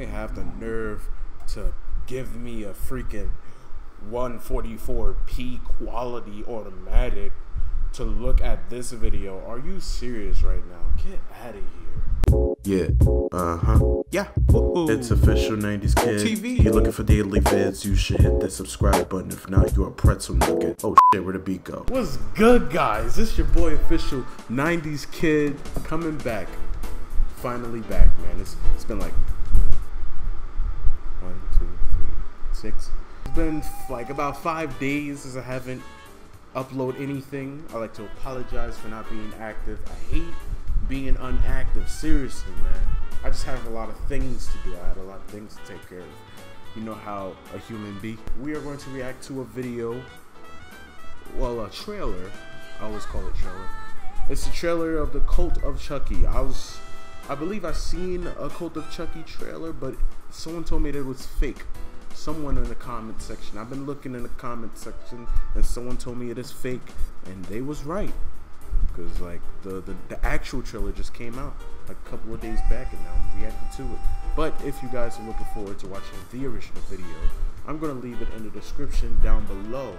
they have the nerve to give me a freaking 144p quality automatic to look at this video. Are you serious right now? Get out of here. Yeah, yeah, it's official 90s kid TV. You're looking for daily vids, you should hit that subscribe button. If not, you're a pretzel nugget. Oh shit, where the beat go? What's good, guys? This is your boy official 90s kid, coming back, finally back, man. It's been like 1, 2, 3, 6. It's been like about 5 days since I haven't uploaded anything. I like to apologize for not being active. I hate being unactive, seriously, man. I just have a lot of things to do. I had a lot of things to take care of. You know how a human be. We are going to react to a video, well, a trailer. I always call it trailer. It's the trailer of the Cult of Chucky. I believe I seen a Cult of Chucky trailer, but someone told me that it was fake. Someone in the comment section. I've been looking in the comment section, and someone told me it is fake, and they was right. Because like the actual trailer just came out like a couple of days back, and now I'm reacting to it. But if you guys are looking forward to watching the original video, I'm gonna leave it in the description down below.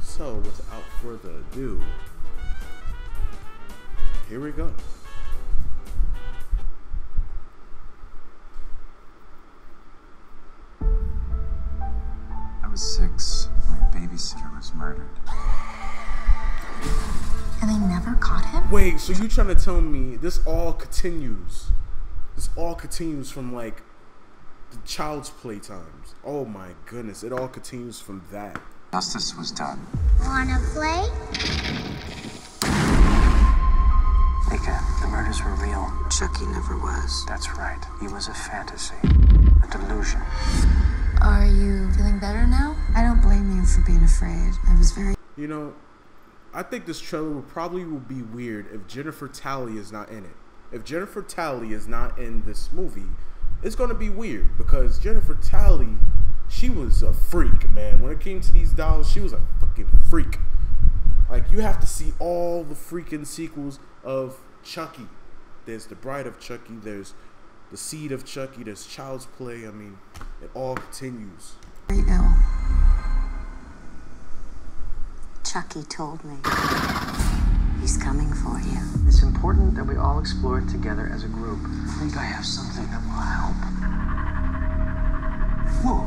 So without further ado, here we go. I was 6 when my babysitter was murdered. And they never caught him? Wait, so you trying to tell me this all continues? This all continues from like the Child's Play times. Oh my goodness, it all continues from that. Justice was done. Wanna play? Mika, the murders were real. Chucky never was. That's right. He was a fantasy. A delusion. Are you feeling better now? I don't blame you for being afraid. I was very... You know, I think this trailer will probably be weird if Jennifer Tilly is not in it. If Jennifer Tilly is not in this movie, it's going to be weird, because Jennifer Tilly, she was a freak, man. When it came to these dolls, she was a fucking freak. Like, you have to see all the freaking sequels of Chucky. There's the Bride of Chucky, there's the Seed of Chucky, there's Child's Play. I mean, it all continues. Very ill. Chucky told me. He's coming for you. It's important that we all explore it together as a group. I think I have something that will help. Whoa.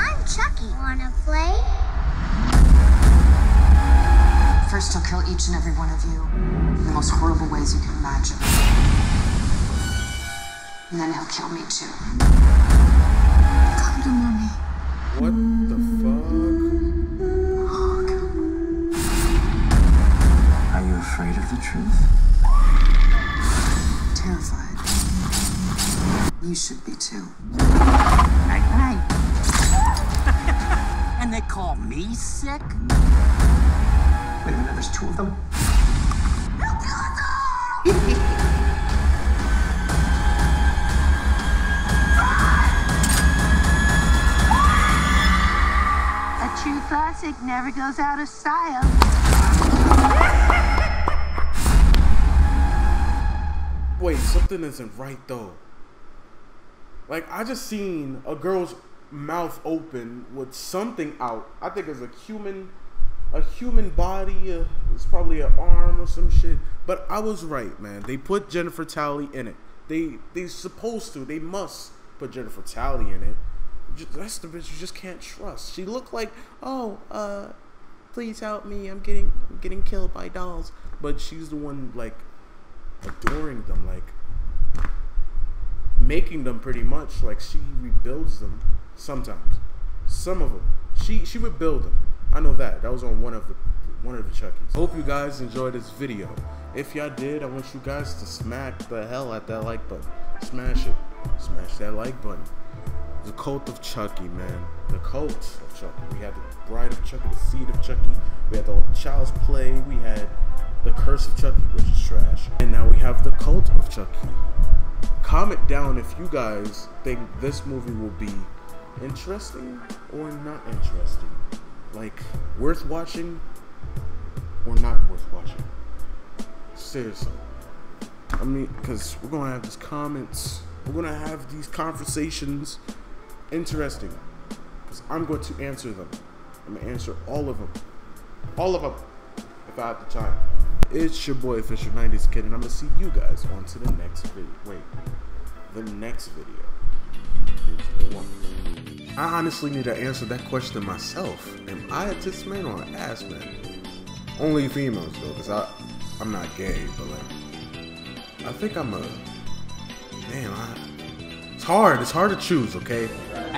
I'm Chucky. Wanna play? First, he'll kill each and every one of you in the most horrible ways you can imagine. And then he'll kill me too. Come to mommy. What the fuck? Afraid of the truth? Terrified. You should be too. Night night. And they call me sick? Wait a minute, there's 2 of them. A true classic never goes out of style. Wait, something isn't right though. Like, I just seen a girl's mouth open with something out. I think it's a human body. It's probably an arm or some shit. But I was right, man. They put Jennifer Tilly in it. They supposed to. They must put Jennifer Tilly in it. That's the bitch you just can't trust. She looked like, oh, please help me. I'm getting killed by dolls. But she's the one like adoring them, like making them pretty much. Like, she rebuilds them sometimes. Some of them she would build them. I know that was on one of the Chuckies. Hope you guys enjoyed this video. If y'all did, I want you guys to smack the hell at that like button. Smash it. Smash that like button. The Cult of Chucky, man. The Cult of Chucky. We had the Bride of Chucky, the Seed of Chucky. We had the Child's Play. We had the Curse of Chucky, which is trash. And now we have the Cult of Chucky. Comment down if you guys think this movie will be interesting or not interesting. Like, worth watching or not worth watching. Seriously. I mean, because we're going to have these comments We're gonna have these conversations interesting, because I'm going to answer them. I'm gonna answer all of them. All of them, if I have the time. It's your boy Fisher 90s Kid, and I'm gonna see you guys on to the next video. Wait, the next video. I honestly need to answer that question myself. Am I a tits man or an ass man? Only females though, because I'm not gay, but like I think I'm a damn. It's hard to choose, okay?